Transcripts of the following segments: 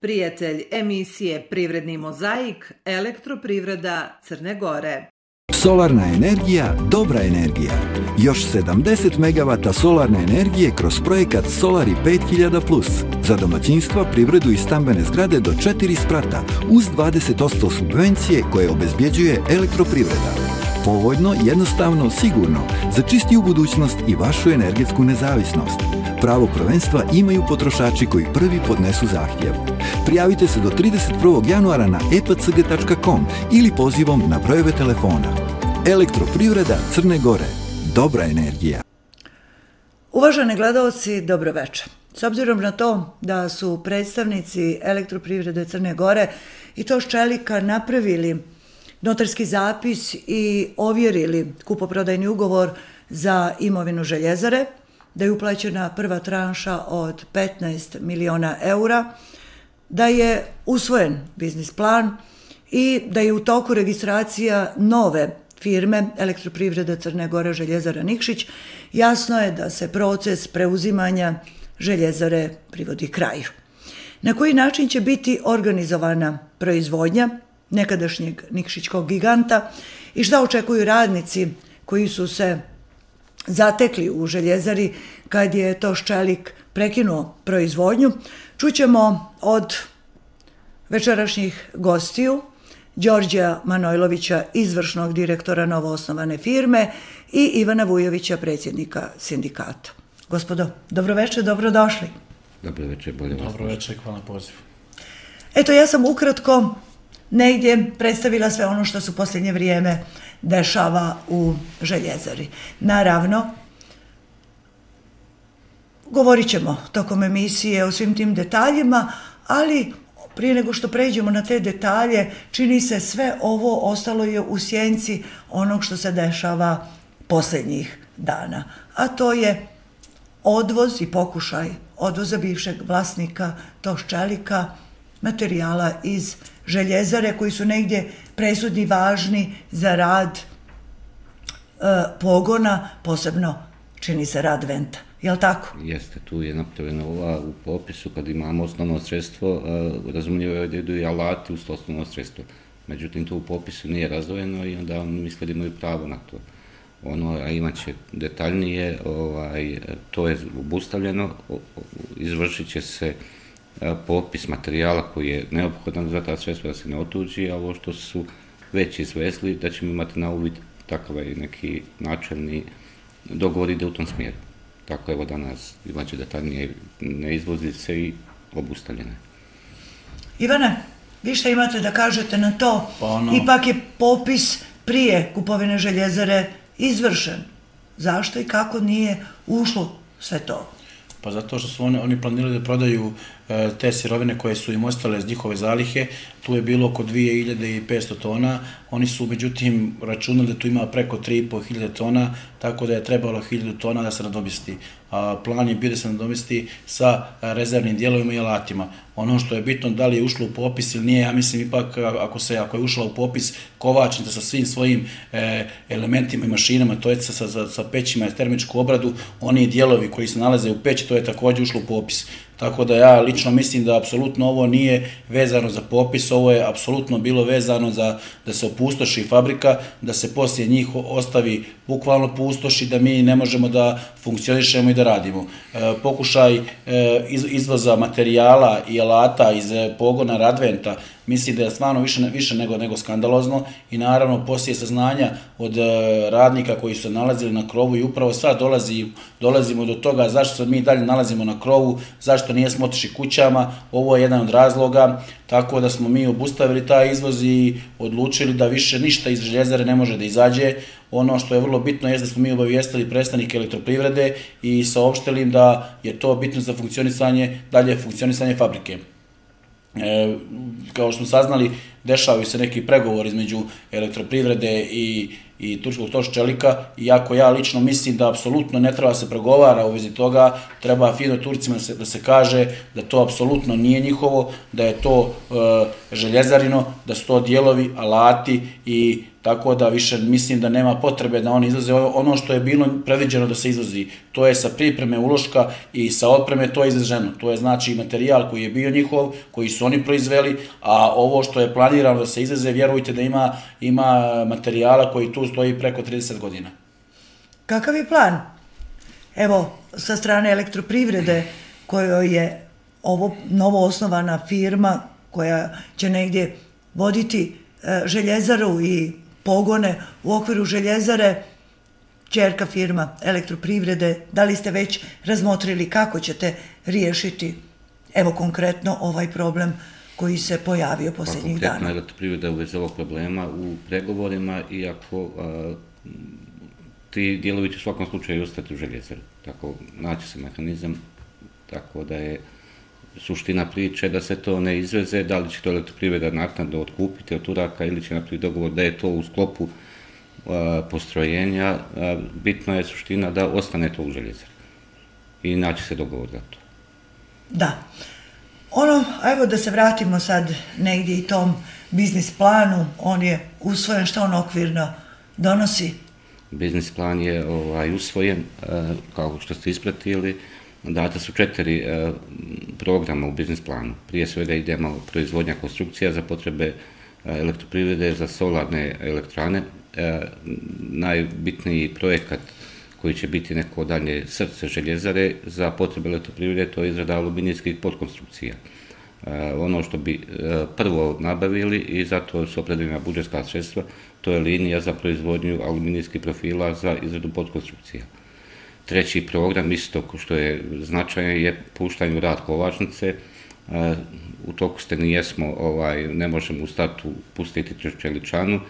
Prijatelj emisije Privredni mozaik, Elektroprivreda Crne Gore. Solarna energija, dobra energija. Još 70 MW solarne energije kroz projekat Solari 5000+. Za domaćinstva, privredu i stambene zgrade do 4 sprata uz 20% subvencije koje obezbjeđuje Elektroprivreda. Povoljno, jednostavno, sigurno. Za čistiju budućnost i vašu energetsku nezavisnost. Pravo prvenstva imaju potrošači koji prvi podnesu zahtjev. Prijavite se do 31. januara na epcg.com ili pozivom na brojeve telefona. Elektroprivreda Crne Gore. Dobra energija. Uvaženi gledaoci, dobroveče. S obzirom na to da su predstavnici Elektroprivrede Crne Gore i Toščelika napravili notarski zapis i ovjerili kupoprodajni ugovor za imovinu Željezare, da je uplaćena prva tranša od 15 miliona eura, da je usvojen biznis plan i da je u toku registracija nove firme Elektroprivreda Crne Gore Željezara Nikšić, jasno je da se proces preuzimanja Željezare privodi kraju. Na koji način će biti organizovana proizvodnja nekadašnjeg nikšićkog giganta i šta očekuju radnici koji su se zatekli u Željezari kad je Toščelik prekinuo proizvodnju, čućemo od večerašnjih gostiju Đorđija Manojlovića, izvršnog direktora novoosnovane firme, i Ivana Vujovića, predsjednika sindikata. Gospodo, dobroveče, dobrodošli. Dobroveče, bolje vas. Dobroveče, hvala na pozivu. Eto, ja sam ukratko negdje predstavila sve ono što se u posljednje vrijeme dešava u Željezari. Naravno, govorit ćemo tokom emisije o svim tim detaljima, ali prije nego što pređemo na te detalje, čini se sve ovo ostalo je u sjenci onog što se dešava posljednjih dana. A to je odvoz i pokušaj odvoza bivšeg vlasnika Toščelika materijala iz Željezare koji su negdje presudni, važni za rad pogona, posebno čini se rad Venta. Je li tako? Jeste, tu je napravljena ova u popisu kad imamo osnovno sredstvo, razumljivo je da idu i alati uz osnovno sredstvo. Međutim, to u popisu nije razdvojeno i onda misle da imaju pravo na to. A imaće detaljnije, to je obustavljeno, izvršit će se popis materijala koji je neophodan za ta sredstva da se ne otuđi, a ovo što su već izvesli da ćemo imati na uvid takav neki načelni dogovor ide u tom smjeru. Tako evo danas imaće detaljnije neizvozice i obustavljene. Ivane, vi šta imate da kažete na to? Ipak je popis prije kupovine Željezare izvršen. Zašto i kako nije ušlo sve to? Pa zato što su oni planirali da prodaju te sirovine koje su im ostale iz njihove zalihe, tu je bilo oko 2500 tona, oni su međutim računali da tu ima preko 3500 tona, tako da je trebalo 1000 tona da se nadomesti. Plan je bio da se nadomesti sa rezervnim dijelovima i alatima. Ono što je bitno da li je ušlo u popis ili nije, ja mislim ipak ako je ušla u popis kovačnica sa svim svojim elementima i mašinama, to je sa pećima i termičku obradu, oni dijelovi koji se nalaze u peći, to je također ušlo u popis. Tako da ja lično mislim da apsolutno ovo nije vezano za popis, ovo je apsolutno bilo vezano za da se opustoši fabrika, da se poslije njih ostavi bukvalno pustoši, da mi ne možemo da funkcionišemo i da radimo. Pokušaj izvoza materijala i alata iz pogona Radventa mislim da je stvarno više nego skandalozno i naravno poslije saznanja od radnika koji su nalazili na krovu i upravo sad dolazimo do toga zašto se mi dalje nalazimo na krovu, zašto nismo otišli kućama, ovo je jedan od razloga, tako da smo mi obustavili taj izvoz i odlučili da više ništa iz Željezare ne može da izađe. Ono što je vrlo bitno je da smo mi obavijestili predstavnike Elektroprivrede i saopštili im da je to bitno za dalje funkcionisanje fabrike. Kao što smo saznali, dešavaju se neki pregovori između Elektroprivrede i i turskog Toščelika, iako ja lično mislim da apsolutno ne treba se pregovara u vezi toga, treba fino Turcima da se kaže da to apsolutno nije njihovo, da je to željezarino, da su to dijelovi, alati i tako da više mislim da nema potrebe da oni izlaze ono što je bilo predviđeno da se izlazi. To je sa pripreme uloška i sa otpreme to je izlaženo. To je znači materijal koji je bio njihov, koji su oni proizveli, a ovo što je planirano da se izlaze, vjerujte da ima materijala koji tu stoji preko 30 godina. Kakav je plan? Evo, sa strane Elektroprivrede, kojoj je ovo novo osnovana firma koja će negdje voditi željezaru i pogone u okviru željezare, ćerka firma Elektroprivrede, da li ste već razmotrili kako ćete riješiti evo konkretno ovaj problem koji se pojavio posljednjih dana? Konkretna Elektroprivreda u vezi ovog problema u pregovorima, iako ti dijelovi će u svakom slučaju ostati u željezaru, tako naći se mehanizam, tako da je suština priče da se to ne izveze, da li će to Elektroprivreda naknadno otkupiti od Turaka ili će napraviti dogovor da je to u sklopu postrojenja, bitno je suština da ostane to u željezaru i naći se dogovor za to. Da. Ono, evo da se vratimo sad negdje i tom biznis planu, on je usvojen, što on okvirno donosi? Biznis plan je usvojen, kao što ste ispratili, data su 4 programa u biznis planu. Prije svega idemo proizvodnja konstrukcija za potrebe Elektroprivrede za solarne elektrane. Najbitniji projekat koji će biti neko dalje srce željezare za potrebe Elektroprivrede, to je izrada aluminijskih podkonstrukcija. Ono što bi prvo nabavili i zato su opredeljena budžetska sredstva, to je linija za proizvodnju aluminijskih profila za izradu podkonstrukcija. Treći program, isto što je značajno, je puštanje u rad kovačnice. U toku ste nijesmo, ne možemo u startu pustiti čeličanu.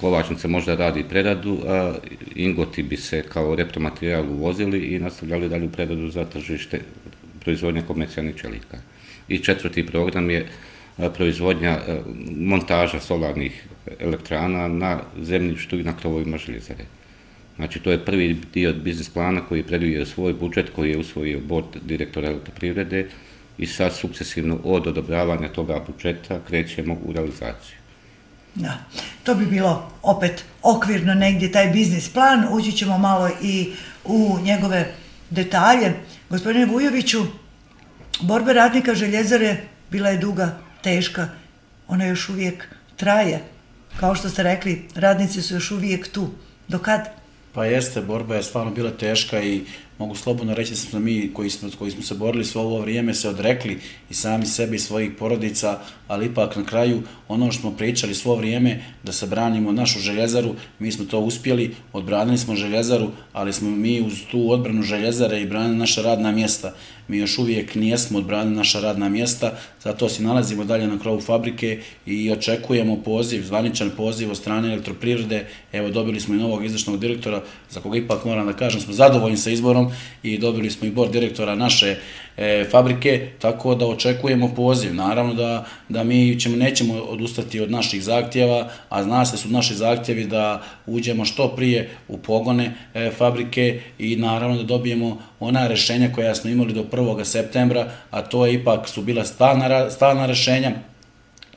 Kovačnica možda radi preradu, ingoti bi se kao repromaterijal uvozili i nastavljali dalje u preradu za tržište proizvodnje komercijalnih čelika. I četvrti program je proizvodnja montaža solarnih elektrana na zemljištu i na krovovima željezare. Znači, to je prvi dio biznis plana koji je predvidio svoj budžet, koji je usvojio bord direktora Elektroprivrede i sad sukcesivno od odobravanja toga budžeta krećemo u realizaciju. Da, to bi bilo opet okvirno negdje taj biznis plan, ući ćemo malo i u njegove detalje. Gospodine Vujoviću, borba radnika željezare bila je duga, teška, ona još uvijek traje. Kao što ste rekli, radnici su još uvijek tu. Do kad? Pa jeste, borba je stvarno bila teška i mogu slobodno reći da smo mi koji smo se borili svo ovo vrijeme se odrekli i sami sebi i svojih porodica, ali ipak na kraju ono što smo pričali svo vrijeme da se branimo našu željezaru, mi smo to uspjeli, odbranili smo željezaru, ali smo mi uz tu odbranu željezare i branili naša radna mjesta. Mi još uvijek nismo odbranili naša radna mjesta, zato se nalazimo dalje na krovu fabrike i očekujemo poziv, zvaničan poziv od strane Elektroprivrede. Evo, dobili smo i novog izvršnog direktora, za koga ipak moram da kažem, smo zadovoljni sa izborom i dobili smo i bord direktora naše fabrike, tako da očekujemo poziv. Naravno da mi nećemo odustati od naših zahtjeva, a zna se da su naši zahtjevi da uđemo što prije u pogone fabrike i naravno da dobijemo ona rješenja koja smo imali do 1. septembra, a to je ipak su bila stalna rješenja,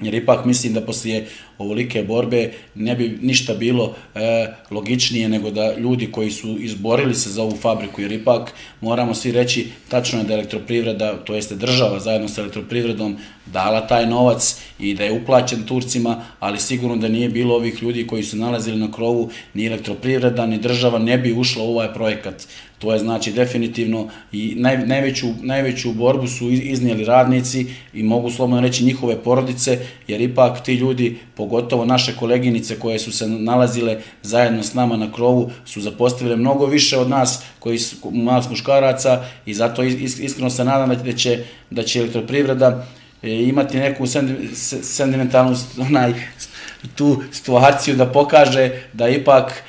jer ipak mislim da poslije ovolike borbe ne bi ništa bilo logičnije nego da ljudi koji su izborili se za ovu fabriku, jer ipak moramo svi reći, tačno je da Elektroprivreda, to jeste država zajedno sa Elektroprivredom, dala taj novac i da je uplaćen Turcima, ali sigurno da nije bilo ovih ljudi koji su nalazili na krovu, ni Elektroprivreda, ni država ne bi ušla u ovaj projekat. To je znači definitivno i najveću borbu su iznijeli radnici i mogu slobodno reći njihove porodice, jer ipak ti ljudi, pogotovo naše koleginice koje su se nalazile zajedno s nama na krovu, su zapostavile mnogo više od nas koji su malih muškaraca i zato iskreno se nadam da će Elektroprivreda imati neku sentimentalnu tu situaciju da pokaže da ipak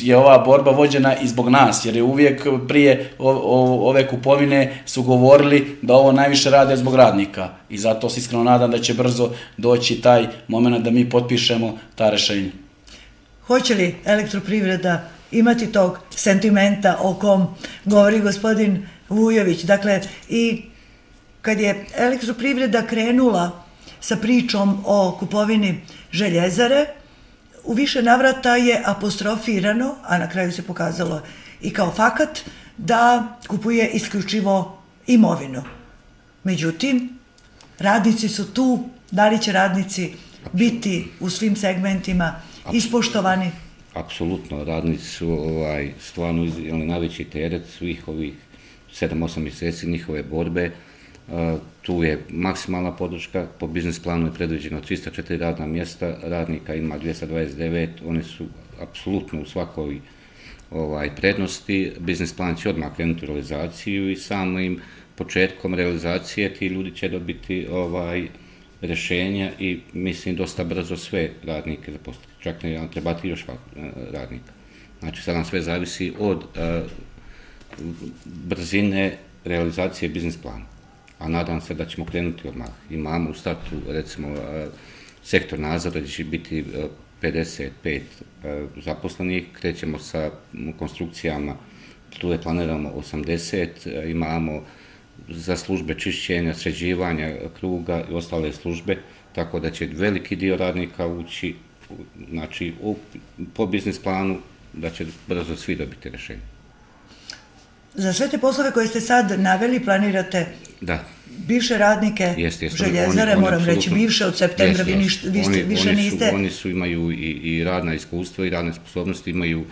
je ova borba vođena i zbog nas, jer je uvijek prije ove kupovine su govorili da ovo najviše rade zbog radnika i zato se iskreno nadam da će brzo doći taj moment da mi potpišemo ta rješenja. Hoće li Elektroprivreda imati tog sentimenta o kom govori gospodin Vujović? Dakle, i kad je Elektroprivreda krenula sa pričom o kupovini Željezare, u više navrata je apostrofirano, a na kraju se pokazalo i kao fakat, da kupuje isključivo imovinu. Međutim, radnici su tu, da li će radnici biti u svim segmentima ispoštovani? Apsolutno, radnici su stvarno najveći teret svih ovih 7-8 mjeseci njihove borbe. Tu je maksimalna podrška, po biznis planu je predviđeno 304 radna mjesta, radnika ima 229, one su apsolutno u svakoj prednosti. Biznis plan će odmah krenuti u realizaciju i samim početkom realizacije ti ljudi će dobiti rješenja i mislim dosta brzo sve radnike zaposliti, čak ne nam trebati još radnika. Znači sad nam sve zavisi od brzine realizacije biznis plana, a nadam se da ćemo krenuti odmah. Imamo u startu recimo sektor nadzora gdje će biti 55 zaposlenih, krećemo sa konstrukcijama, tu je planiramo 80, imamo za službe čišćenja, sređivanja kruga i ostale službe, tako da će veliki dio radnika ući po biznis planu, da će brzo svi dobiti rješenje. Za sve te poslove koje ste sad naveli planirate bivše radnike Željezare, moram reći bivše, od septembra više niste. Oni imaju i radna iskustva i radne sposobnosti, imaju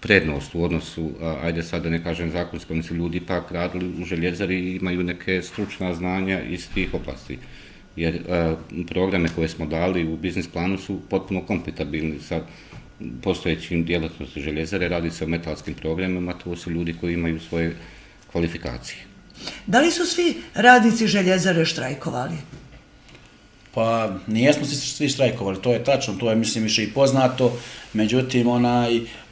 prednost u odnosu, ajde sad da ne kažem zakonsko, oni su ljudi ipak radili u Željezari i imaju neke stručna znanja iz tih oblasti. Jer programe koje smo dali u biznis planu su potpuno kompatibilni sa postojećim djelatnosti Željezare, radi se o metalskim programima, to su ljudi koji imaju svoje kvalifikacije. Da li su svi radnici Željezare štrajkovali? Pa nijesmo svi štrajkovali, to je tačno, to je mislim više i poznato, međutim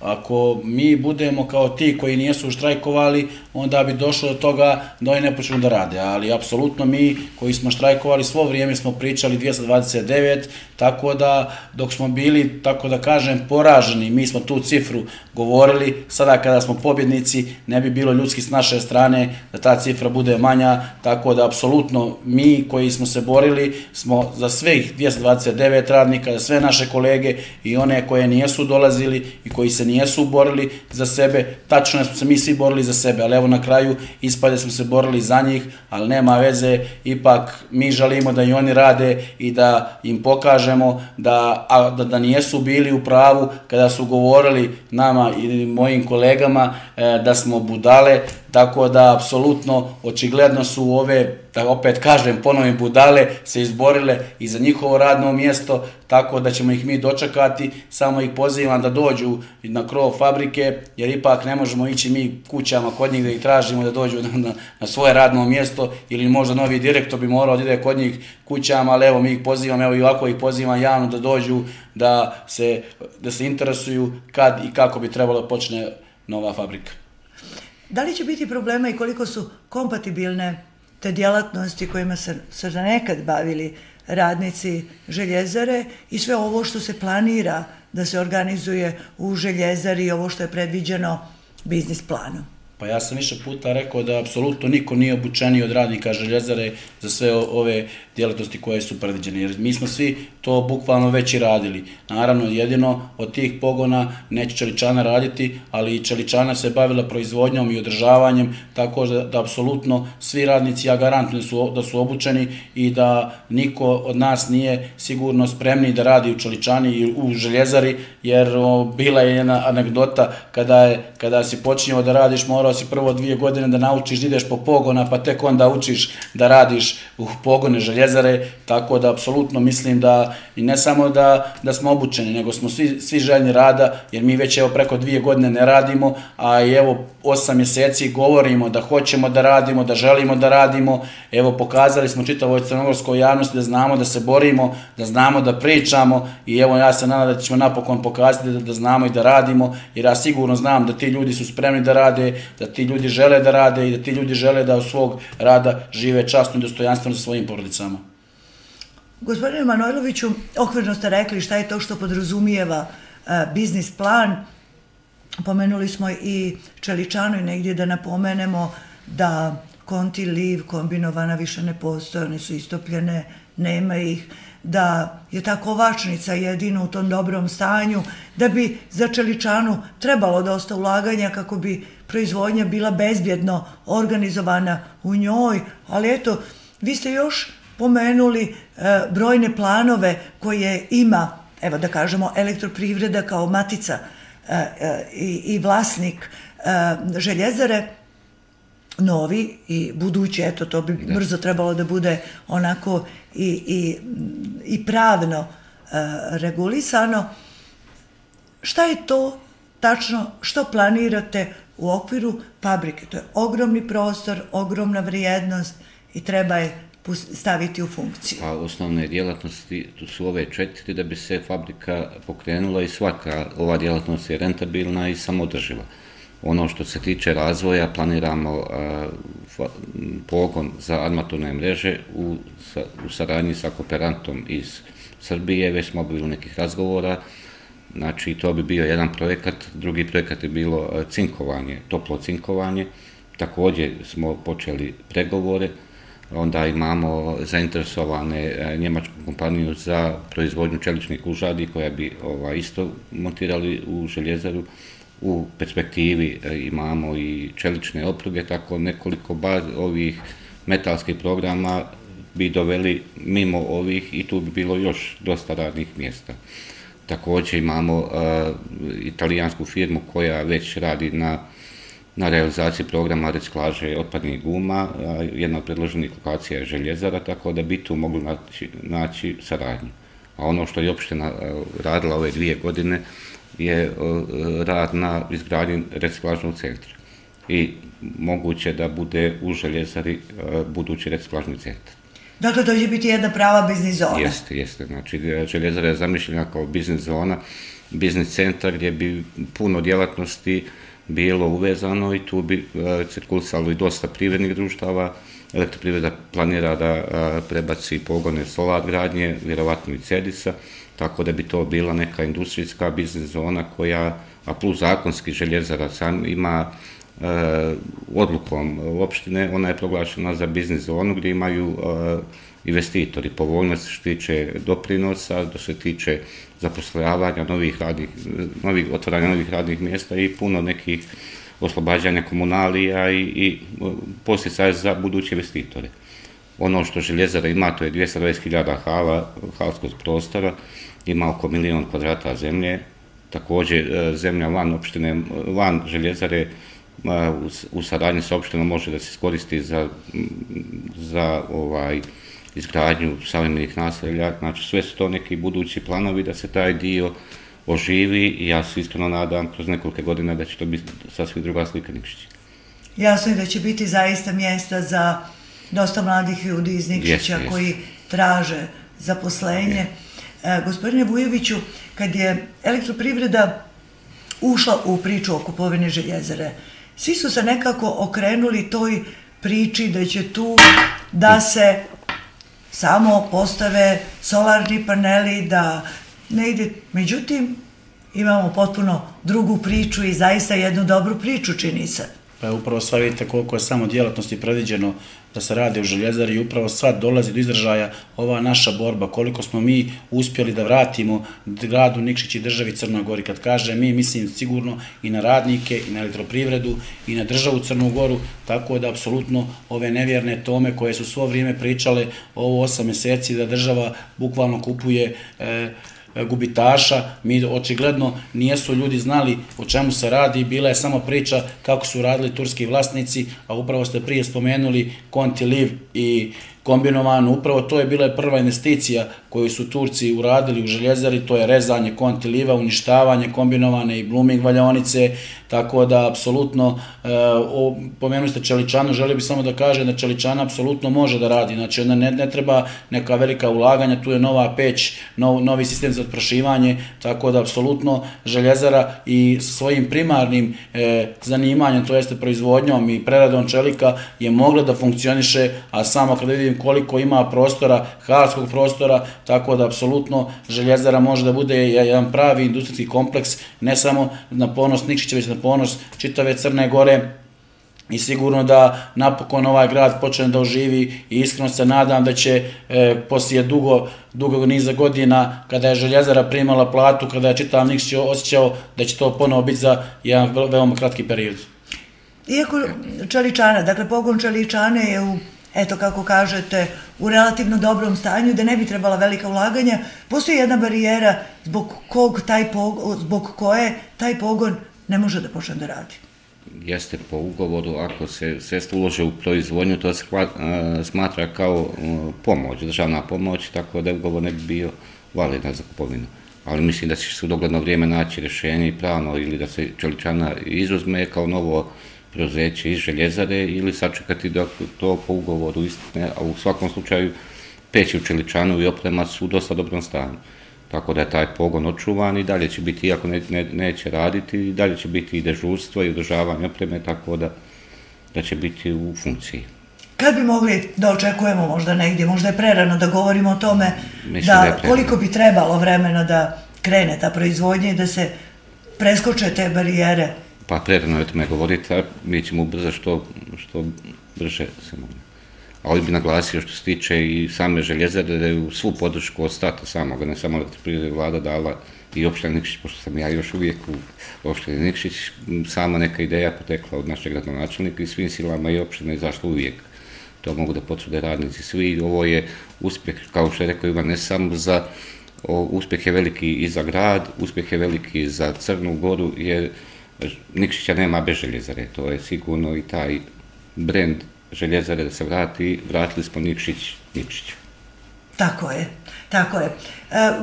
ako mi budemo kao ti koji nijesu štrajkovali, onda bi došlo do toga da oni ne počnu da rade, ali apsolutno mi koji smo štrajkovali svo vrijeme smo pričali 229, tako da dok smo bili, tako da kažem, poraženi, mi smo tu cifru govorili, sada kada smo pobjednici ne bi bilo ljudski s naše strane da ta cifra bude manja, tako da apsolutno mi koji smo se borili smo za svih 229 radnika, za sve naše kolege i one koje nijesu dolazili i koji se nijesu borili za sebe, tačno smo se mi svi borili za sebe, ali evo na kraju ispade smo se borili za njih, ali nema veze, ipak mi želimo da i oni rade i da im pokažemo da nijesu bili u pravu kada su govorili nama i mojim kolegama da smo budale, tako da apsolutno očigledno su ove, da opet kažem, ponovim budale se izborile i za njihovo radno mjesto, tako da ćemo ih mi dočekati, samo ih pozivam da dođu na krov fabrike, jer ipak ne možemo ići mi kućama kod njih da ih tražimo da dođu na svoje radno mjesto, ili možda novi direktor bi morao da ide kod njih kućama, ali evo mi ih pozivam, evo i ovako ih pozivam javno da dođu, da se interesuju kad i kako bi trebalo počne nova fabrika. Da li će biti problema i koliko su kompatibilne te djelatnosti kojima se nekad bavili radnici Željezare i sve ovo što se planira da se organizuje u Željezari i ovo što je predviđeno biznis planom? Pa ja sam više puta rekao da apsolutno niko nije obučeniji od radnika Željezare za sve ove djelatnosti koje su predviđene, jer mi smo svi to bukvalno već i radili. Naravno, jedino od tih pogona neće čeličana raditi, ali i čeličana se bavila proizvodnjom i održavanjem, tako da apsolutno svi radnici, ja garantujem da su obučeni i da niko od nas nije sigurno spremni da radi u čeličani i u Željezari, jer bila je jedna anegdota kada si počinjao da radiš, morao si prvo 2 godine da naučiš da ideš po pogona, pa tek onda učiš da radiš u pogone Željezare, tako da apsolutno mislim da i ne samo da smo obučeni, nego smo svi željni rada, jer mi već evo preko 2 godine ne radimo, a evo 8 mjeseci govorimo da hoćemo da radimo, da želimo da radimo, evo pokazali smo čitavoj crnogorskoj javnosti da znamo da se borimo, da znamo da pričamo i evo ja se nadam da ćemo napokon pokazati da znamo i da radimo, jer ja sigurno znam da ti ljudi su spremni da rade, da ti ljudi žele da rade i da ti ljudi žele da od svog rada žive časno i dostojanstveno sa svojim porodicama. Gospodine Manojloviću, okvirno ste rekli šta je to što podrazumijeva biznis plan. Pomenuli smo i Čeličanu i negdje da napomenemo da Konti Liv kombinovana više ne postoje, one su istopljene, nema ih, da je ta kovačnica jedina u tom dobrom stanju, da bi za Čeličanu trebalo dosta ulaganja kako bi proizvodnja bila bezbjedno organizovana u njoj, ali eto, vi ste još pomenuli brojne planove koje ima, evo da kažemo, Elektroprivreda kao matica i vlasnik Željezare, novi i budući, eto, to bi brzo trebalo da bude onako i pravno regulisano. Šta je to tačno što planirate u okviru fabrike? To je ogromni prostor, ogromna vrijednost i treba je staviti u funkciju. Pa osnovne djelatnosti tu su ove četiri da bi se fabrika pokrenula i svaka ova djelatnost je rentabilna i samoodrživa. Ono što se tiče razvoja, planiramo pogon za armaturne mreže u saradnji sa kooperantom iz Srbije, već smo bili u nekih razgovora, znači to bi bio jedan projekat, drugi projekat je bilo cinkovanje, toplo cinkovanje, također smo počeli pregovore, onda imamo zainteresovane njemačku kompaniju za proizvodnju čeličnih užadi koja bi isto montirali u Željezaru. U perspektivi imamo i čelične opruge, tako nekoliko ovih metalskih programa bi doveli mimo ovih i tu bi bilo još dosta radnih mjesta. Također imamo italijansku firmu koja već radi na realizaciji programa reciklaže otpadnih guma, jedna od predloženih lokacija je Željezara, tako da bi tu mogli naći saradnju. A ono što je opština radila ove 2 godine je rad na izgradnji reciklažnog centra i moguće da bude u Željezari budući reciklažni centar. Dakle, to će biti jedna prava biznis zona. Jeste, jeste. Znači, Željezara je zamišljena kao biznis zona, biznis centar gdje bi puno djelatnosti bilo uvezano i tu bi cirkulisalo i dosta privrednih društava. Elektroprivreda planira da prebaci pogone solar gradnje, vjerovatno i Cedisa, tako da bi to bila neka industrijska biznis zona koja, a plus zakonski Željezara sam ima odlukom opštine, ona je proglašena za biznis zonu gdje imaju investitori, povoljnost što tiče doprinosa, što se tiče zapošljavanja, otvaranja novih radnih mjesta i puno nekih oslobađanja komunalija i podsticaj za buduće investitore. Ono što Željezara ima, to je 220.000 halskog prostora, ima oko 1 milion kvadrata zemlje, također zemlja van Željezare u saradnji sa opštinom može da se iskoristi za izgradnju savremenih naselja, znači sve su to neki budući planovi da se taj dio oživi i ja se iskreno nadam kroz nekoliko godina da će to biti sasvim druga slika Nikšića. Jasno je da će biti zaista mjesta za dosta mladih ljudi iz Nikšića koji traže zaposlenje. Gospodine Vujoviću, kad je Elektroprivreda ušla u priču o kupovini Željezare, svi su se nekako okrenuli toj priči da će tu da se samo postave solarni paneli, da ne ide. Međutim, imamo potpuno drugu priču i zaista jednu dobru priču čini se. Pa upravo sad vidite koliko je samo djelatnosti predviđeno da se rade u Željezari i upravo sad dolazi do izražaja ova naša borba, koliko smo mi uspjeli da vratimo gradu Nikšić i državi Crnoj Gori. Kad kažem mi, mislim sigurno i na radnike, i na Elektroprivredu, i na državu Crnu Goru, tako da apsolutno ove nevjerne tome koje su svo vrijeme pričale ovo 8 mjeseci da država bukvalno kupuje gubitaša, mi očigledno nijesu ljudi znali o čemu se radi, bila je samo priča kako su radili turski vlasnici, a upravo ste prije spomenuli Konti Liv i kombinovano, upravo to je bila prva investicija koju su Turci uradili u Željezari, to je rezanje Konti Liva, uništavanje kombinovane i Blooming valjaonice, tako da apsolutno, pomenuli ste Čeličanu, želio bih samo da kažem da Čeličana apsolutno može da radi, znači ona ne treba neka velika ulaganja, tu je nova peć, novi sistem za otprašivanje, tako da apsolutno Željezara i svojim primarnim zanimanjem, to jeste proizvodnjom i preradom čelika je mogla da funkcioniše, a samo kada vidim koliko ima prostora, halskog prostora, tako da apsolutno Željezara može da bude jedan pravi industrijski kompleks, ne samo na ponos Nikšića, već na ponos čitave Crne Gore. I sigurno da napokon ovaj grad počne da oživi i iskreno se nadam da će poslije dugo niza godina, kada je Željezara primala platu, kada je čitav Nikšić osjećao, da će to ponovo biti za jedan veoma kratki period. Iako Čeličana, dakle pogon Čeličane je u, eto kako kažete, u relativno dobrom stanju, da ne bi trebala velika ulaganja, postoji jedna barijera zbog koje taj pogon ne može da počne da radi. Jeste po ugovoru, ako se sredstva ulože u proizvodnju, to se smatra kao pomoć, državna pomoć, tako da ugovor ne bi bio validan za kupovinu. Ali mislim da će se u dogledno vrijeme naći rješenje i pravno, ili da se Čeličana izuzme kao novo preduzeće iz Željezare, ili sačekati dok to po ugovoru istekne, a u svakom slučaju peći u Čeličanu i oprema su u dosta dobrom stanju. Tako da je taj pogon očuvan i dalje će biti, iako neće raditi, i dalje će biti i dežurstvo i održavanje opreme, tako da će biti u funkciji. Kad bi mogli da očekujemo možda negdje, možda je prerano da govorimo o tome koliko bi trebalo vremena da krene ta proizvodnja i da se preskoče te barijere? Pa prerano je o tome govoriti, a mi ćemo brzo što brže se mogli. Ali bi naglasio što se tiče i same Željezare, da je u svu podršku od starta samoga, ne samo Elektroprivrede, vlada dala i opština Nikšić, pošto sam ja još uvijek u opštini Nikšić, sama neka ideja potekla od našeg gradonačelnika i svim silama i opština je zašla uvijek. To mogu da potvrde radnici svi. Ovo je uspjeh, kao što je rekao Ivan, ne samo za, uspjeh je veliki i za grad, uspjeh je veliki za Crnu Goru, jer Nikšića nema bez Željezare, to je sigurno i taj brend Željezare da se vrati, vratili smo Nikšiću. Tako je, tako je.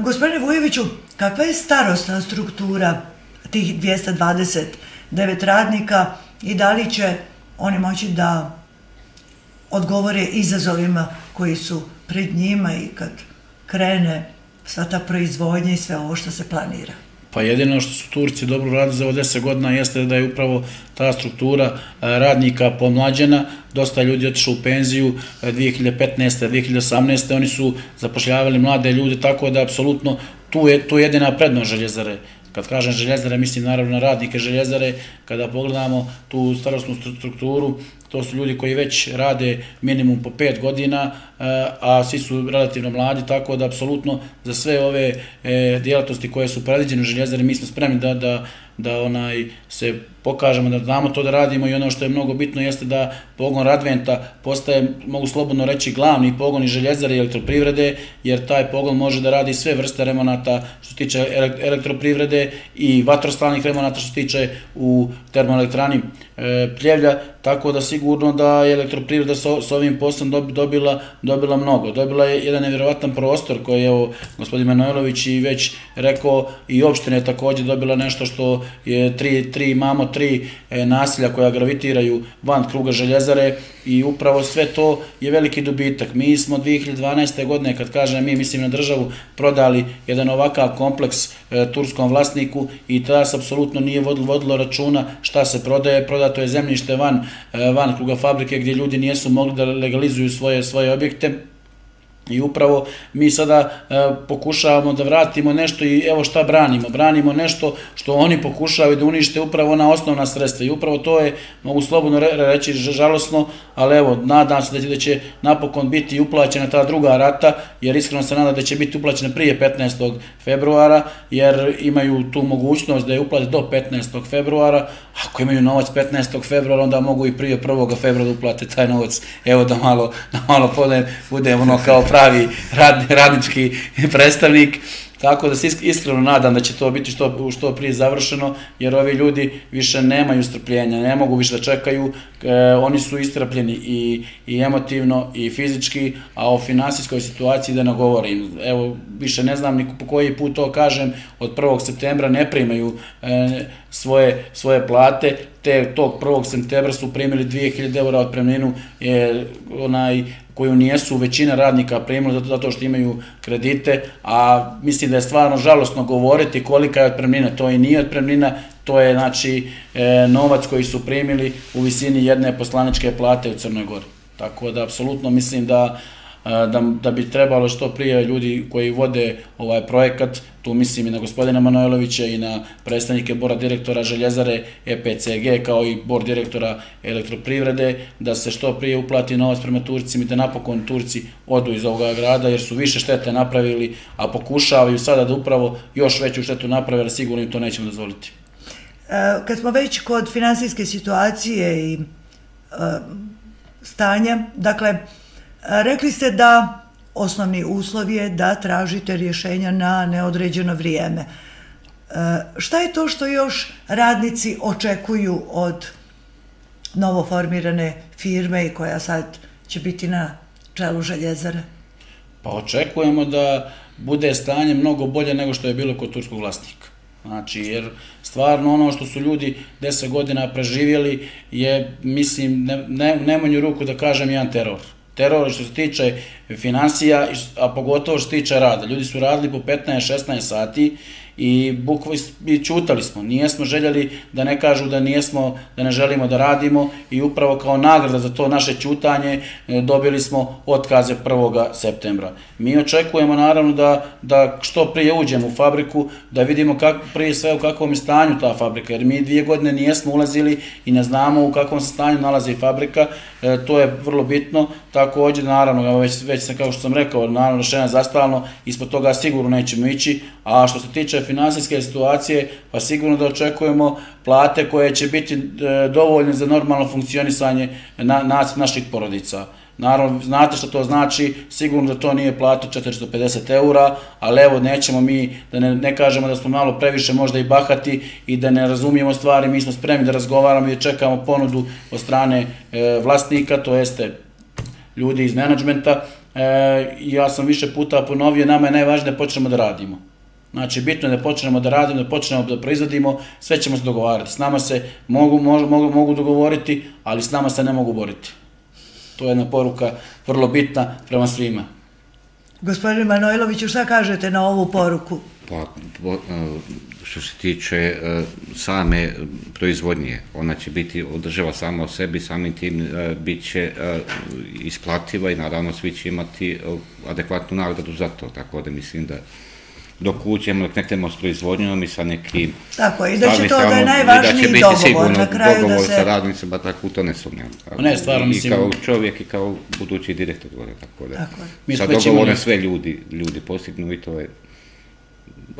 Gospodine Vujoviću, kakva je starostna struktura tih 229 radnika i da li će oni moći da odgovore izazovima koji su pred njima i kad krene sva ta proizvodnja i sve ovo što se planira? Pa jedino što su Turci dobro radili za ovo 10 godina jeste da je upravo ta struktura radnika pomlađena, dosta ljudi otišao u penziju 2015. 2018. Oni su zapošljavali mlade ljude, tako da apsolutno tu je jedina prednost Željezare. Kad kažem Željezare, mislim naravno na radnike Željezare. Kada pogledamo tu starostnu strukturu, to su ljudi koji već rade minimum po 5 godina, a svi su relativno mladi, tako da apsolutno za sve ove djelatnosti koje su predviđene u Željezari mi smo spremni da se pokažemo, da znamo to da radimo, i ono što je mnogo bitno jeste da pogon Radventa postaje, mogu slobodno reći, glavni pogon i Željezare i Elektroprivrede, jer taj pogon može da radi sve vrste remonata što se tiče Elektroprivrede i vatrostalnih remonata što se tiče u termoelektrani Pljevlja, tako da sigurno da je Elektroprivreda s ovim poslom dobila mnogo. Dobila je jedan nevjerovatan prostor koji je gospodin Manojlović i već rekao, i opština je također dobila nešto što je imamo tri nasilja koja gravitiraju van kruga Željezare, i upravo sve to je veliki dobitak. Mi smo 2012. godine, kad kažem mi, mislim na državu, prodali jedan ovakav kompleks turskom vlasniku i tada se apsolutno nije vodilo računa šta se prodaje. Prodato je zemljište van kruga fabrike gdje ljudi nijesu mogli da legalizuju svoje objekte. I upravo mi sada pokušavamo da vratimo nešto, i evo šta branimo. Branimo nešto što oni pokušavaju da unište, upravo na osnovna sredstva. I upravo to je, mogu slobodno reći, žalosno, ali evo, nadam se da će napokon biti uplaćena ta druga rata, jer iskreno se nadam da će biti uplaćena prije 15. februara, jer imaju tu mogućnost da je uplate do 15. februara. Ako imaju novac 15. februara, onda mogu i prije 1. februara uplate taj novac. Evo, da malo bude ono kao pravi radnički predstavnik, tako da se iskreno nadam da će to biti što prije završeno, jer ovi ljudi više nemaju strpljenja, ne mogu više da čekaju, oni su istrpljeni i emotivno i fizički, a o finansijskoj situaciji da ne govorim. Evo, više ne znam ni po koji put to kažem, od 1. septembra ne primaju svoje plate, te tog 1. septembra su primili 2000 eura otpremninu koju nijesu većina radnika primila zato što imaju kredite, a mislim da je stvarno žalosno govoriti kolika je otpremnina. To i nije otpremnina, to je znači novac koji su primili u visini jedne poslaničke plate u Crnoj Gori. Tako da apsolutno mislim da da bi trebalo što prije ljudi koji vode ovaj projekat, tu mislim i na gospodina Manojlovića i na predstavnike bora direktora Željezare EPCG kao i bor direktora Elektroprivrede, da se što prije uplati novac prema Turcima i da napokon Turci odu iz ovoga grada jer su više štete napravili, a pokušavaju sada da upravo još veću štetu naprave, ali sigurno im to nećemo dozvoliti. Kad smo već kod finansijske situacije i stanja, dakle, rekli ste da osnovni uslov je da tražite rješenja na neodređeno vrijeme. Šta je to što još radnici očekuju od novoformirane firme i koja sad će biti na čelu Željezare? Pa očekujemo da bude stanje mnogo bolje nego što je bilo kod turskog vlasnika. Znači, jer stvarno ono što su ljudi 10 godina preživjeli je, mislim, nemanju ruku da kažem, jedan teror. Teror što se tiče financija, a pogotovo što se tiče rada. Ljudi su radili po 15-16 sati i bukvalno ćutali smo. Nismo željeli da ne kažu da ne želimo da radimo i upravo kao nagrada za to naše ćutanje dobili smo otkaze 1. septembra. Mi očekujemo naravno da što prije uđemo u fabriku, da vidimo prije sve u kakvom je stanju ta fabrika, jer mi 2 godine nismo ulazili i ne znamo u kakvom se stanju nalazi fabrika, to je vrlo bitno. Također, naravno, već kao što sam rekao, naravno, rešenje zastalno, ispod toga sigurno nećemo ići, a što se tiče finansijske situacije, pa sigurno da očekujemo plate koje će biti dovoljne za normalno funkcionisanje naših porodica. Naravno, znate što to znači, sigurno da to nije plata 450 eura, ali evo, nećemo mi, da ne kažemo da smo malo previše možda i bahati i da ne razumijemo stvari, mi smo spremni da razgovaramo i čekamo ponudu od strane vlasnika, to jeste ljudi iz menadžmenta. Ja sam više puta ponovio, nama je najvažnije da počnemo da radimo. Znači, bitno je da počnemo da radimo, da počnemo da proizvodimo, sve ćemo se dogovarati. S nama se mogu dogovoriti, ali s nama se ne mogu boriti. To je jedna poruka vrlo bitna prema svima. Gospodine Manojloviću, šta kažete na ovu poruku? Što se tiče same proizvodnje, ona će biti održiva sama o sebi, samim tim bit će isplativa i naravno svi će imati adekvatnu nagradu za to, tako da mislim da dok uđemo, neknemo s proizvodnjom i sa nekim... Tako, i da će to da je najvažniji dogovor na kraju da se... dogovor sa radnicima, tako u to ne sumnjam. Ne, stvarno mislim... I kao čovjek i kao budući direktor gore, tako da... Sa dogovorne sve ljudi postignu i to je...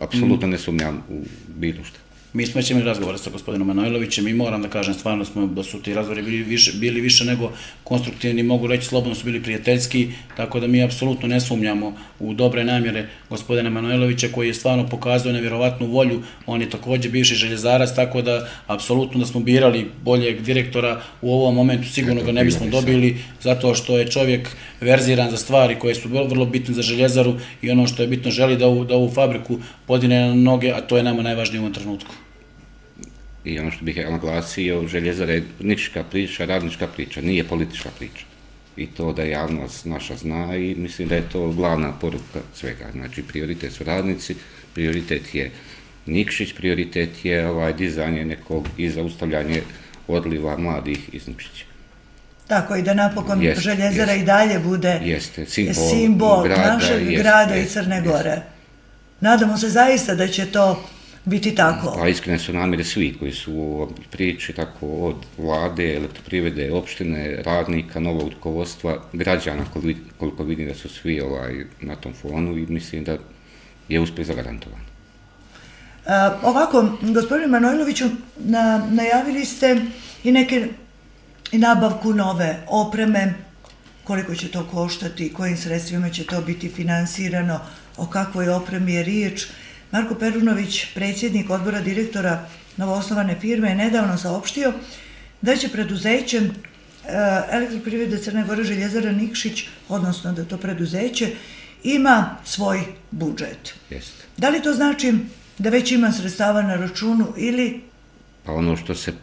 Apsolutno ne sumnjam u bilo što. Mi smo već imali razgovore sa gospodinom Manojlovićem i moram da kažem stvarno da su ti razgovori bili više nego konstruktivni, mogu reći slobodno su bili prijateljski, tako da mi apsolutno ne sumnjamo u dobre namjere gospodina Manojlovića koji je stvarno pokazao nevjerovatnu volju, on je također bivši željezarac, tako da apsolutno da smo birali boljeg direktora u ovom momentu sigurno ga ne bismo dobili, zato što je čovjek verziran za stvari koje su vrlo bitne za Željezaru i ono što je bitno želi da ovu fabriku podine na noge, a to je nama najvažnije u ovom trenutku. I ono što bih ja naglasio, Željezara je ničička priča, radnička priča, nije politička priča. I to da javnost naša zna i mislim da je to glavna poruka svega. Znači, prioritet su radnici, prioritet je Nikšić, prioritet je dizanje nekog i zaustavljanje odliva mladih iz Nikšića. Tako, i da napokon Željezara i dalje bude simbol našeg grada i Crne Gore. Nadamo se zaista da će to biti tako. Pa iskrene su namjere svi koji su u ovoj priči, tako od vlade, Elektroprivrede, opštine, radnika, novog rukovodstva, građana, koliko vidim da su svi na tom fonu i mislim da je uspjeh zagarantovan. Ovako, gospodine Manojloviću, najavili ste i nabavku nove opreme, koliko će to koštati, kojim sredstvima će to biti finansirano, o kakvoj opremi je riječ. Marko Perunović, predsjednik odbora direktora novoosnovane firme, je nedavno saopštio da će preduzećem Elektroprivrede Crne Gore Željezara Nikšić, odnosno da to preduzeće, ima svoj budžet. Da li to znači da već ima sredstava na računu ili... Pa ono što se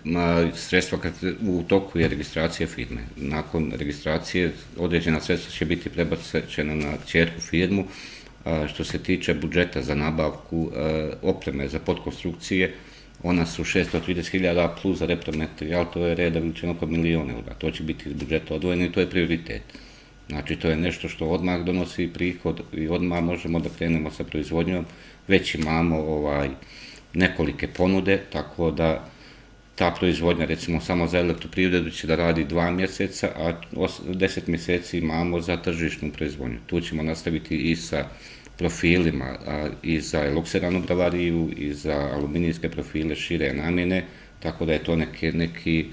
sredstva u toku je registracija firme. Nakon registracije određena sredstva će biti prebačena na ćerku firmu. Što se tiče budžeta za nabavku opreme za podkonstrukcije, ona su 630.000 plus za repromaterijal, to je reda veličina oko miliona eura. To će biti iz budžeta odvojeno i to je prioritet. Znači, to je nešto što odmah donosi prihod i odmah možemo da krenemo sa proizvodnjom. Već imamo nekolike ponude, tako da ta proizvodnja, recimo, samo za Elektroprivredu će da radi 2 mjeseca, a 10 mjeseci imamo za tržišnu proizvodnju. Tu ćemo nastaviti i sa profilima, i za eloksiranu bravariju, i za aluminijske profile šire namjene, tako da je to neki,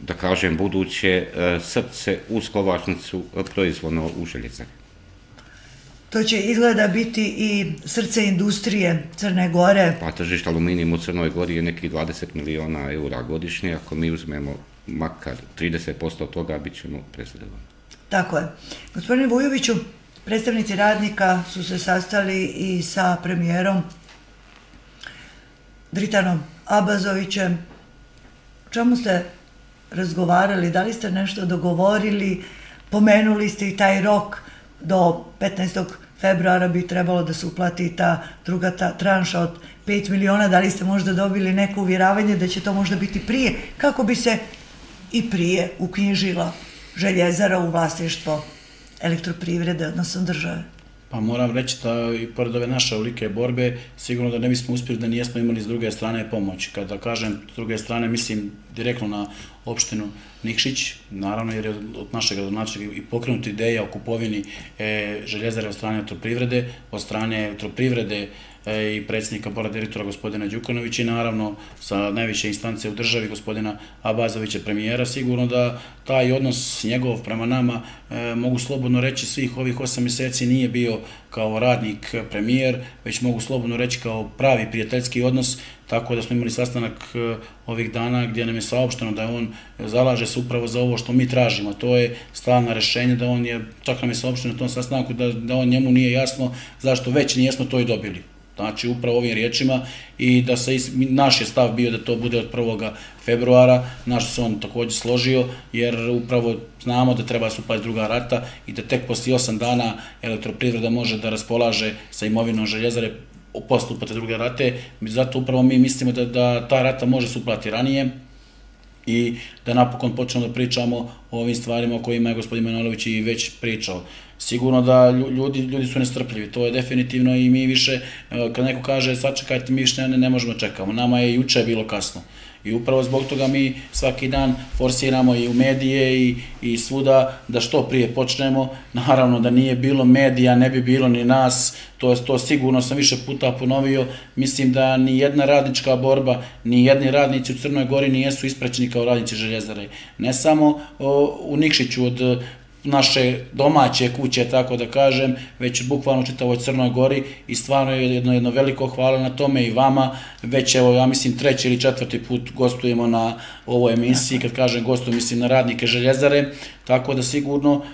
da kažem, buduće srce uz kovačnicu proizvodno u Željezari. To će izgleda biti i srce industrije Crne Gore. Pa tržište aluminijum u Crnoj Gori je neki 20 miliona eura godišnje, ako mi uzmemo makar 30% toga, bit ćemo prezadovoljni. Tako je. Gospodine Vujoviću, predstavnici radnika su se sastali i sa premijerom Dritanom Abazovićem. O čemu ste razgovarali? Da li ste nešto dogovorili? Pomenuli ste i taj rok, do 15. februara bi trebalo da se uplati ta druga tranša od 5 miliona. Da li ste možda dobili neko uvjeravanje da će to možda biti prije, kako bi se i prije uknjižila Željezara u vlasništvo Elektroprivrede, odnosno države? Pa moram reći da i pored ove naše velike borbe sigurno da ne bismo uspjeli da nijesmo imali s druge strane pomoć. Kada kažem s druge strane, mislim direktno na opštinu Nikšić, naravno jer je od našeg gradonačelnika i pokrenuta ideja o kupovini Željezare od strane Elektroprivrede, i predsjednika Bora direktora gospodina Đukanovića i naravno sa najviše instance u državi gospodina Abazovića, premijera. Sigurno da taj odnos njegov prema nama, mogu slobodno reći, svih ovih 8 mjeseci nije bio kao radnik premijer, već mogu slobodno reći kao pravi prijateljski odnos, tako da smo imali sastanak ovih dana gdje nam je saopšteno da on zalaže se upravo za ovo što mi tražimo, to je stalno rješenje, da on je, čak nam je saopšteno na tom sastanku da on njemu nije jasno zašto već nismo to i dobili. Znači upravo ovim riječima, i da se naš je stav bio da to bude od 1. februara, naš se on također složio, jer upravo znamo da treba se uplati druga rata i da tek poslije 8 dana Elektroprivreda može da raspolaže sa imovinom Željezare posle uplate druge rate. Zato upravo mi mislimo da ta rata može se uplati ranije i da napokon počnemo da pričamo o ovim stvarima o kojima je gospodin Manojlović i već pričao. Sigurno da ljudi su nestrpljivi, to je definitivno, i mi više, kad neko kaže sačekajte, mi više ne možemo čekamo, nama je juče bilo kasno. I upravo zbog toga mi svaki dan forsiramo i u medije i svuda da što prije počnemo. Naravno da nije bilo medija, ne bi bilo ni nas, to sigurno sam više puta ponovio. Mislim da ni jedna radnička borba, ni jedni radnici u Crnoj Gori nijesu ispraćeni kao radnici Željezare. Ne samo u Nikšiću od naše domaće kuće, tako da kažem, već bukvalno u čitavoj Crnoj Gori, i stvarno je jedno veliko hvala na tome i vama. Već evo, ja mislim 3. ili 4. put gostujemo na ovoj emisiji, kad kažem gostu mislim na radnike Željezare, tako da sigurno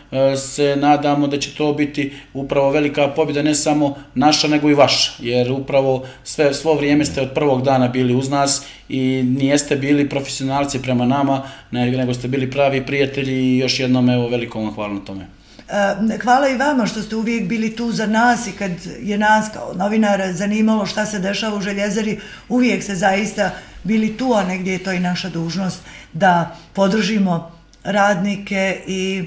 se nadamo da će to biti upravo velika pobjeda, ne samo naša nego i vaša, jer upravo svo vrijeme ste od prvog dana bili uz nas i nijeste bili profesionalci prema nama, nego ste bili pravi prijatelji, i još jednom evo veliko vam hvala na tome. Hvala i vama što ste uvijek bili tu za nas, i kad je nas kao novinara zanimalo šta se dešava u Željezari, uvijek ste zaista bili tu, a negdje je to i naša dužnost da podržimo radnike i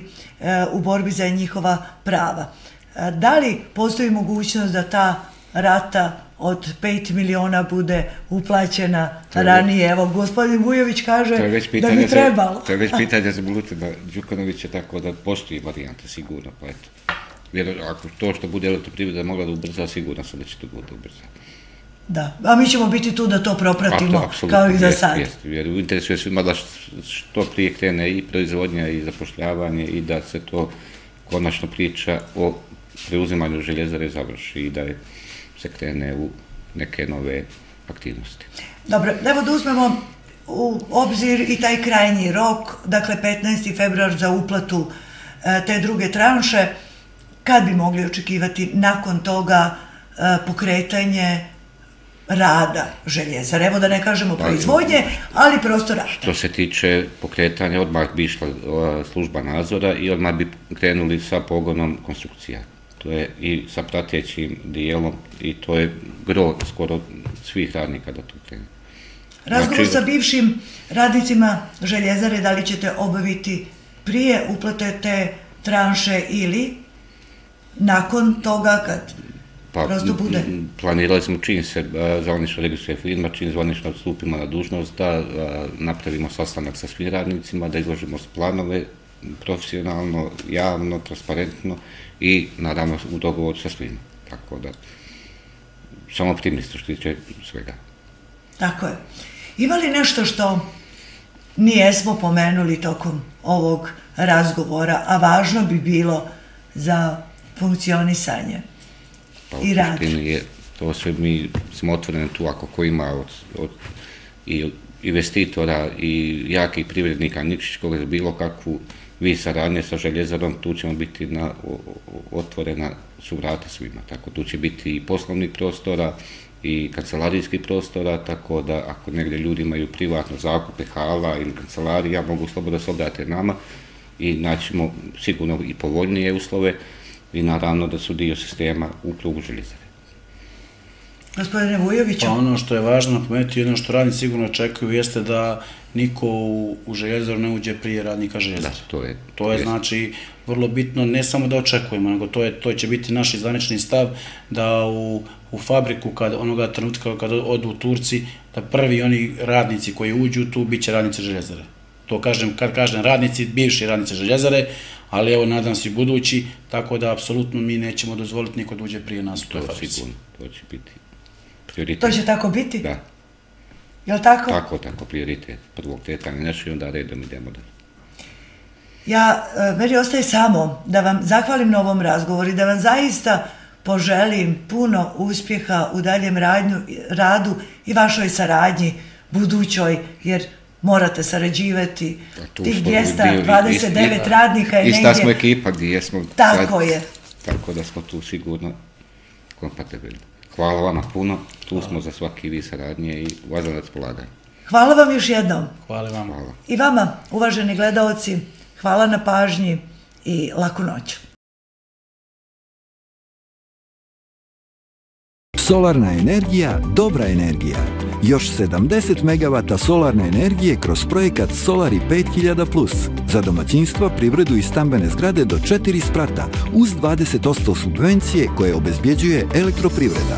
u borbi za njihova prava. Da li postoji mogućnost da ta rata od 5 miliona bude uplaćena ranije? Evo, gospodin Vujović kaže da bi trebalo. To je već pitanje za Milutina Đukanovića, tako da postoji varijanta sigurno. Pa eto, ako to što bude Elektroprivreda mogla da ubrza, sigurno sam da će to bude ubrza. Da, a mi ćemo biti tu da to propratimo, kao i za sad. Jer u interesu je svima da što prije krene i proizvodnja i zapošljavanje, i da se to konačno priča o preuzimanju Željezare završi i da je se krene u neke nove aktivnosti. Dobro, evo da uzmemo u obzir i taj krajnji rok, dakle 15. februar za uplatu te druge tranše. Kad bi mogli očekivati nakon toga pokretanje rada Željezare? Evo da ne kažemo proizvodnje, ali prosto rada. Što se tiče pokretanja, odmah bi išla služba nadzora i odmah bi krenuli sa pogonom konstrukcija. To je i sa pratećim dijelom, i to je gro skoro svih radnika da tu krenu. Razgovor sa bivšim radnicima Željezare, da li ćete obaviti prije uplate te tranše ili nakon toga kad prosto bude? Planirali smo čim se zvanično registruje firma, čim zvanično odstupimo na dužnost, da napravimo sastanak sa svim radnicima, da izložimo planove profesionalno, javno, transparentno i naravno u dogovoru sa svima. Tako da, samo optimist što tiče svega. Tako je. Ima li nešto što nismo pomenuli tokom ovog razgovora, a važno bi bilo za funkcionisanje i rad? Pa u suštini to sve, mi smo otvoreni tu, ako ko ima od investitora i jakih privrednika Nikšić, koga je bilo kakvu vi saradnje sa Željezarom, tu ćemo biti otvorena su vrata svima. Tako tu će biti i poslovnih prostora i kancelarijskih prostora, tako da ako negdje ljudi imaju privatno zakupe hala ili kancelarija, mogu slobodno se obrate nama i naćemo sigurno i povoljnije uslove i naravno da su dio sistema u krugu Željezare. Gospodine Vujoviću? Pa ono što je važno napomenuti, jedno što radnici sigurno čekaju, jeste da niko u Željezaru ne uđe prije radnika Željezare. To je znači vrlo bitno, ne samo da očekujemo, nego to će biti naš zvanični stav, da u fabriku onoga trenutka kada odu Turci, da prvi oni radnici koji uđu tu bit će radnici Željezare. To kad kažem radnici, bivši radnici Željezare, ali evo nadam se i budući, tako da apsolutno mi nećemo dozvoliti niko da uđe prije nas u toj fabrici. To će biti prioritet. To će tako biti? Da. Je li tako? Tako, prioritet. Prvog kretanja nešto i onda redom idemo dalje. Meni ostaje samo da vam zahvalim na ovom razgovoru i da vam zaista poželim puno uspjeha u daljem radu i vašoj saradnji budućoj, jer morate sarađivati. Tih 229 radnika je negdje. I šta smo ekipa gdje jesmo. Tako je. Tako da smo tu sigurno kompatibilni. Hvala vama puno, tu smo za svaki vid saradnje i vas na raspolaganju. Hvala vam još jednom. Hvala vam. I vama, uvaženi gledaoci, hvala na pažnji i laku noć. Solarna energija, dobra energija. Još 70 MW solarne energije kroz projekat Solari 5000+. Za domaćinstva, privredu i stambene zgrade do 4 sprata uz 20% subvencije koje obezbjeđuje Elektroprivreda.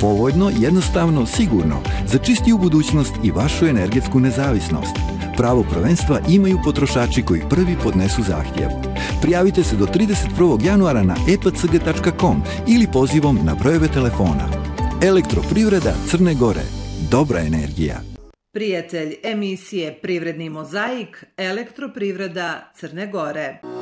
Povoljno, jednostavno, sigurno, za čistiju budućnost i vašu energetsku nezavisnost. Pravo prvenstva imaju potrošači koji prvi podnesu zahtjev. Prijavite se do 31. januara na epcg.com ili pozivom na brojeve telefona. Elektroprivreda Crne Gore. Dobra energija. Prijatelj emisije Privredni mozaik, Elektroprivreda Crne Gore.